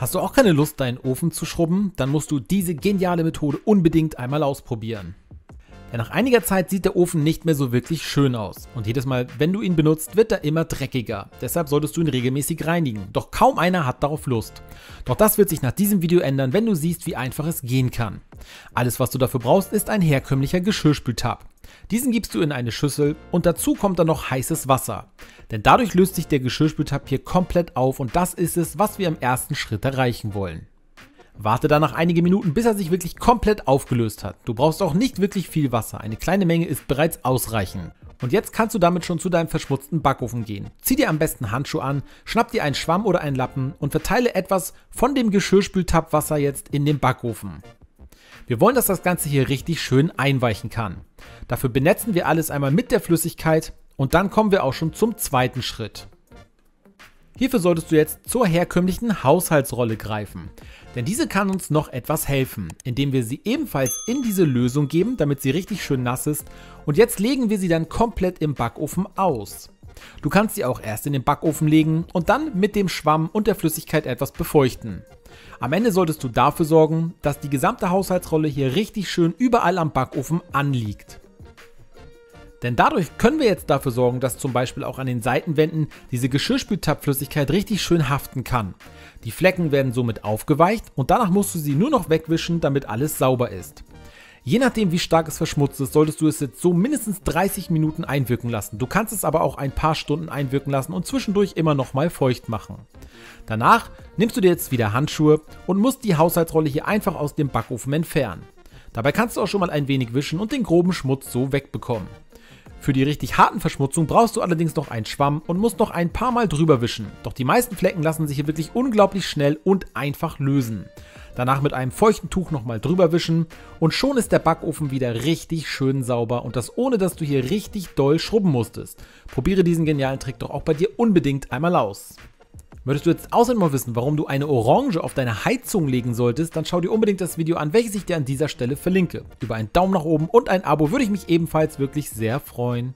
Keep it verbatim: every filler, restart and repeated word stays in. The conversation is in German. Hast du auch keine Lust, deinen Ofen zu schrubben? Dann musst du diese geniale Methode unbedingt einmal ausprobieren. Denn nach einiger Zeit sieht der Ofen nicht mehr so wirklich schön aus. Und jedes Mal, wenn du ihn benutzt, wird er immer dreckiger. Deshalb solltest du ihn regelmäßig reinigen. Doch kaum einer hat darauf Lust. Doch das wird sich nach diesem Video ändern, wenn du siehst, wie einfach es gehen kann. Alles, was du dafür brauchst, ist ein herkömmlicher Geschirrspültab. Diesen gibst du in eine Schüssel und dazu kommt dann noch heißes Wasser. Denn dadurch löst sich der Geschirrspültab hier komplett auf und das ist es, was wir im ersten Schritt erreichen wollen. Warte danach einige Minuten, bis er sich wirklich komplett aufgelöst hat. Du brauchst auch nicht wirklich viel Wasser, eine kleine Menge ist bereits ausreichend. Und jetzt kannst du damit schon zu deinem verschmutzten Backofen gehen. Zieh dir am besten Handschuhe an, schnapp dir einen Schwamm oder einen Lappen und verteile etwas von dem Geschirrspültabwasser jetzt in den Backofen. Wir wollen, dass das Ganze hier richtig schön einweichen kann. Dafür benetzen wir alles einmal mit der Flüssigkeit und dann kommen wir auch schon zum zweiten Schritt. Hierfür solltest du jetzt zur herkömmlichen Haushaltsrolle greifen, denn diese kann uns noch etwas helfen, indem wir sie ebenfalls in diese Lösung geben, damit sie richtig schön nass ist und jetzt legen wir sie dann komplett im Backofen aus. Du kannst sie auch erst in den Backofen legen und dann mit dem Schwamm und der Flüssigkeit etwas befeuchten. Am Ende solltest du dafür sorgen, dass die gesamte Haushaltsrolle hier richtig schön überall am Backofen anliegt. Denn dadurch können wir jetzt dafür sorgen, dass zum Beispiel auch an den Seitenwänden diese Geschirrspültabflüssigkeit richtig schön haften kann. Die Flecken werden somit aufgeweicht und danach musst du sie nur noch wegwischen, damit alles sauber ist. Je nachdem, wie stark es verschmutzt ist, solltest du es jetzt so mindestens dreißig Minuten einwirken lassen. Du kannst es aber auch ein paar Stunden einwirken lassen und zwischendurch immer nochmal feucht machen. Danach nimmst du dir jetzt wieder Handschuhe und musst die Haushaltsrolle hier einfach aus dem Backofen entfernen. Dabei kannst du auch schon mal ein wenig wischen und den groben Schmutz so wegbekommen. Für die richtig harten Verschmutzungen brauchst du allerdings noch einen Schwamm und musst noch ein paar Mal drüber wischen. Doch die meisten Flecken lassen sich hier wirklich unglaublich schnell und einfach lösen. Danach mit einem feuchten Tuch nochmal drüber wischen und schon ist der Backofen wieder richtig schön sauber und das ohne, dass du hier richtig doll schrubben musstest. Probiere diesen genialen Trick doch auch bei dir unbedingt einmal aus. Möchtest du jetzt außerdem mal wissen, warum du eine Orange auf deine Heizung legen solltest, dann schau dir unbedingt das Video an, welches ich dir an dieser Stelle verlinke. Über einen Daumen nach oben und ein Abo würde ich mich ebenfalls wirklich sehr freuen.